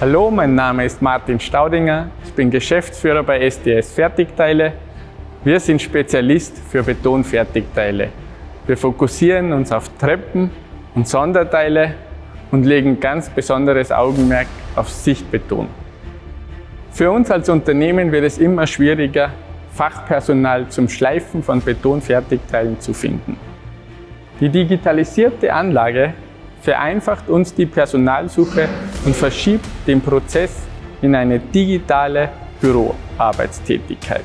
Hallo, mein Name ist Martin Staudinger. Ich bin Geschäftsführer bei SDS Fertigteile. Wir sind Spezialist für Betonfertigteile. Wir fokussieren uns auf Treppen und Sonderteile und legen ganz besonderes Augenmerk auf Sichtbeton. Für uns als Unternehmen wird es immer schwieriger, Fachpersonal zum Schleifen von Betonfertigteilen zu finden. Die digitalisierte Anlage vereinfacht uns die Personalsuche und verschiebt den Prozess in eine digitale Büroarbeitstätigkeit.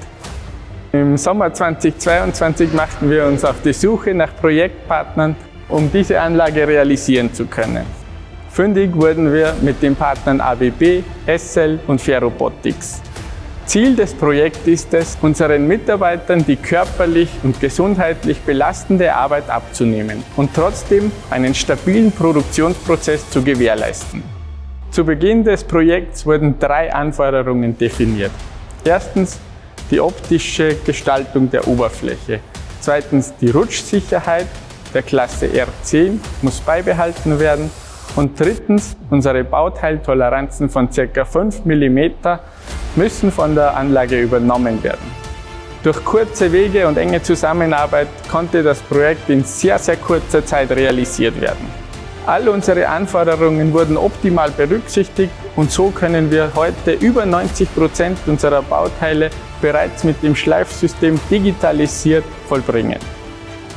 Im Sommer 2022 machten wir uns auf die Suche nach Projektpartnern, um diese Anlage realisieren zu können. Fündig wurden wir mit den Partnern ABB, accell und Ferrobotics. Ziel des Projekts ist es, unseren Mitarbeitern die körperlich und gesundheitlich belastende Arbeit abzunehmen und trotzdem einen stabilen Produktionsprozess zu gewährleisten. Zu Beginn des Projekts wurden 3 Anforderungen definiert. Erstens die optische Gestaltung der Oberfläche. Zweitens die Rutschsicherheit der Klasse R10 muss beibehalten werden. Und drittens, unsere Bauteiltoleranzen von ca. 5 mm müssen von der Anlage übernommen werden. Durch kurze Wege und enge Zusammenarbeit konnte das Projekt in sehr, sehr kurzer Zeit realisiert werden. All unsere Anforderungen wurden optimal berücksichtigt und so können wir heute über 90% unserer Bauteile bereits mit dem Schleifsystem digitalisiert vollbringen.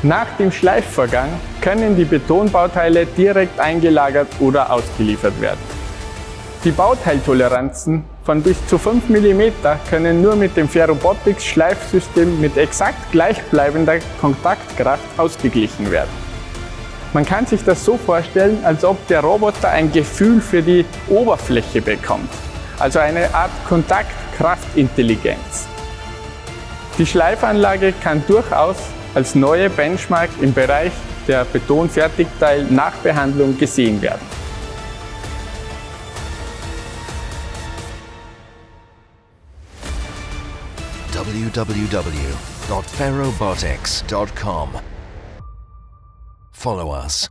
Nach dem Schleifvorgang können die Betonbauteile direkt eingelagert oder ausgeliefert werden. Die Bauteiltoleranzen von bis zu 5 mm können nur mit dem Ferrobotics-Schleifsystem mit exakt gleichbleibender Kontaktkraft ausgeglichen werden. Man kann sich das so vorstellen, als ob der Roboter ein Gefühl für die Oberfläche bekommt, also eine Art Kontaktkraftintelligenz. Die Schleifanlage kann durchaus als neue Benchmark im Bereich der Betonfertigteil-Nachbehandlung gesehen werden. www.ferrobotics.com. Follow us.